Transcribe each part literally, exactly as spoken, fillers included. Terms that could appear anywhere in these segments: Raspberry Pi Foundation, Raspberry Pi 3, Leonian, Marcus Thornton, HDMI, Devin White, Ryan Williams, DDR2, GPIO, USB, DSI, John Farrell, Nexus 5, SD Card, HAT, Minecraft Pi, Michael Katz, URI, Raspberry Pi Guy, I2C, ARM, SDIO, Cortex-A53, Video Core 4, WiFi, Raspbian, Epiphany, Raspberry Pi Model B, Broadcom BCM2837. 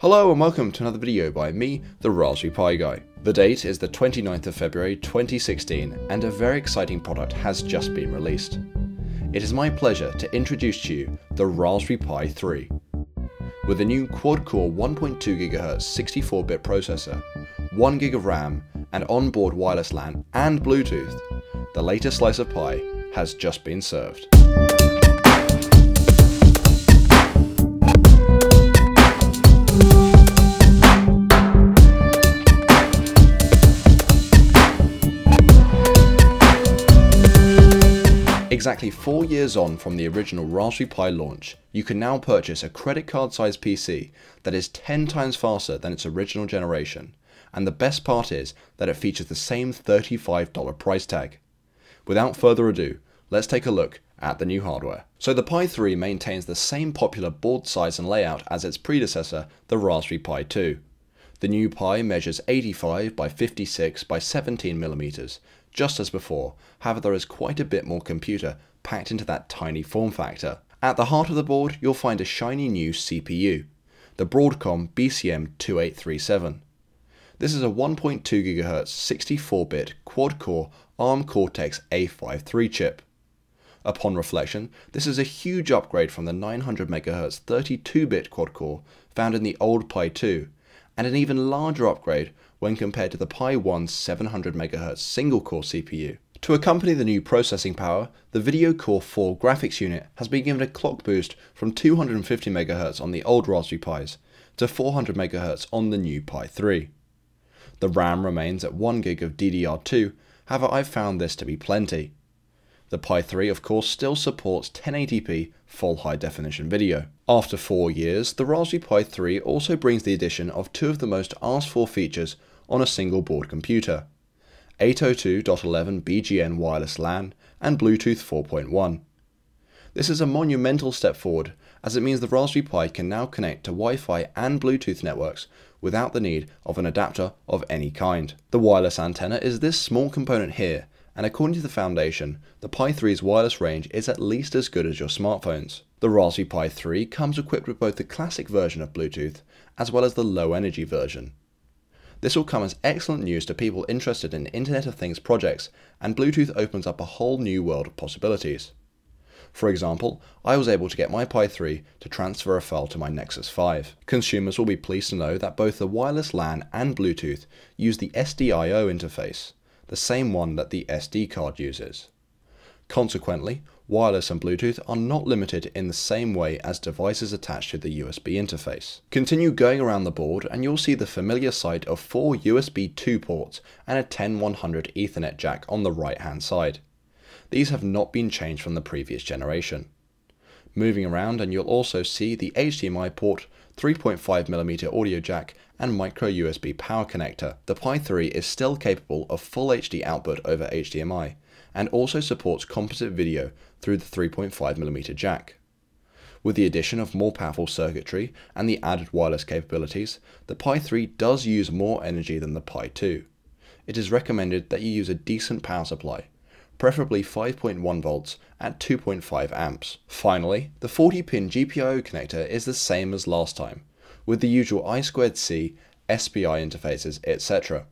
Hello and welcome to another video by me, the Raspberry Pi Guy. The date is the twenty-ninth of February twenty sixteen and a very exciting product has just been released. It is my pleasure to introduce to you the Raspberry Pi three. With a new quad-core one point two gigahertz sixty-four bit processor, one gig of RAM and onboard wireless LAN and Bluetooth, the latest slice of Pi has just been served. Exactly four years on from the original Raspberry Pi launch, you can now purchase a credit card sized P C that is ten times faster than its original generation, and the best part is that it features the same thirty-five dollar price tag. Without further ado, let's take a look at the new hardware. So the Pi three maintains the same popular board size and layout as its predecessor, the Raspberry Pi two. The new Pi measures eighty-five by fifty-six by seventeen millimeters, just as before, however there is quite a bit more computer packed into that tiny form factor. At the heart of the board you'll find a shiny new C P U, the Broadcom B C M two eight three seven. This is a one point two gigahertz sixty-four bit quad-core ARM Cortex A fifty-three chip. Upon reflection, this is a huge upgrade from the nine hundred megahertz thirty-two bit quad-core found in the old Pi two, and an even larger upgrade when compared to the Pi one's seven hundred megahertz single-core C P U. To accompany the new processing power, the Video Core four graphics unit has been given a clock boost from two hundred fifty megahertz on the old Raspberry Pis to four hundred megahertz on the new Pi three. The RAM remains at one gig of D D R two, however I've found this to be plenty. The Pi three of course still supports ten eighty p full high definition video. After four years, the Raspberry Pi three also brings the addition of two of the most asked for features on a single board computer, eight oh two dot eleven B G N wireless LAN and Bluetooth four point one. This is a monumental step forward as it means the Raspberry Pi can now connect to Wi-Fi and Bluetooth networks without the need of an adapter of any kind. The wireless antenna is this small component here, and according to the Foundation, the Pi three's wireless range is at least as good as your smartphone's. The Raspberry Pi three comes equipped with both the classic version of Bluetooth as well as the low energy version. This will come as excellent news to people interested in Internet of Things projects, and Bluetooth opens up a whole new world of possibilities. For example, I was able to get my Pi three to transfer a file to my Nexus five. Consumers will be pleased to know that both the wireless LAN and Bluetooth use the S D I O interface, the same one that the S D card uses. Consequently, wireless and Bluetooth are not limited in the same way as devices attached to the U S B interface. Continue going around the board and you'll see the familiar sight of four U S B two ports and a ten one hundred Ethernet jack on the right hand side. These have not been changed from the previous generation. Moving around and you'll also see the H D M I port, three point five millimeter audio jack and micro U S B power connector. The Pi three is still capable of full H D output over H D M I and also supports composite video through the three point five millimeter jack. With the addition of more powerful circuitry and the added wireless capabilities, the Pi three does use more energy than the Pi two. It is recommended that you use a decent power supply, preferably five point one volts at two point five amps. Finally, the forty pin G P I O connector is the same as last time, with the usual I two C, S P I interfaces, et cetera.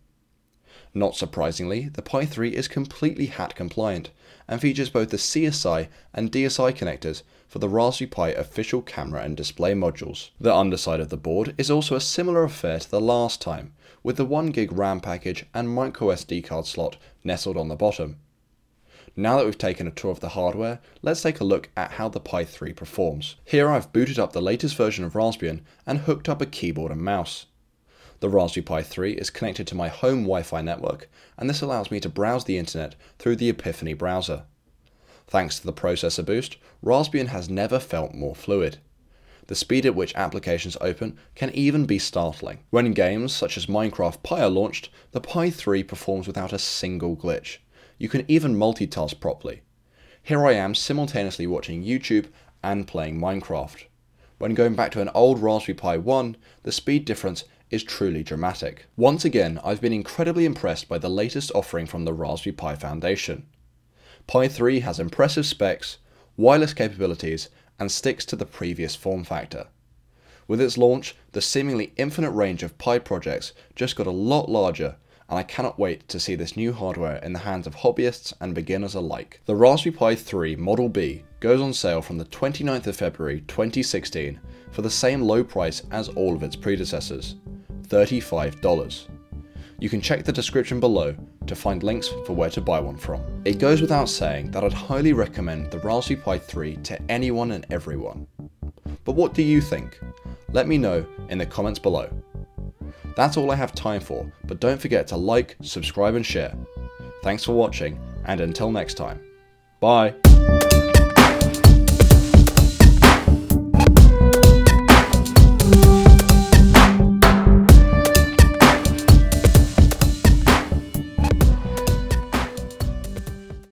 Not surprisingly, the Pi three is completely hat compliant and features both the C S I and D S I connectors for the Raspberry Pi official camera and display modules. The underside of the board is also a similar affair to the last time, with the one gig RAM package and microSD card slot nestled on the bottom. Now that we've taken a tour of the hardware, let's take a look at how the Pi three performs. Here I've booted up the latest version of Raspbian and hooked up a keyboard and mouse. The Raspberry Pi three is connected to my home Wi-Fi network, and this allows me to browse the internet through the Epiphany browser. Thanks to the processor boost, Raspbian has never felt more fluid. The speed at which applications open can even be startling. When games such as Minecraft Pi are launched, the Pi three performs without a single glitch. You can even multitask properly. Here I am simultaneously watching YouTube and playing Minecraft. When going back to an old Raspberry Pi one, the speed difference is truly dramatic. Once again, I've been incredibly impressed by the latest offering from the Raspberry Pi Foundation. Pi three has impressive specs, wireless capabilities, and sticks to the previous form factor. With its launch, the seemingly infinite range of Pi projects just got a lot larger, and I cannot wait to see this new hardware in the hands of hobbyists and beginners alike. The Raspberry Pi three Model B goes on sale from the twenty-ninth of February twenty sixteen for the same low price as all of its predecessors, thirty-five dollars. You can check the description below to find links for where to buy one from. It goes without saying that I'd highly recommend the Raspberry Pi three to anyone and everyone. But what do you think? Let me know in the comments below. That's all I have time for, but don't forget to like, subscribe and share. Thanks for watching, and until next time, bye!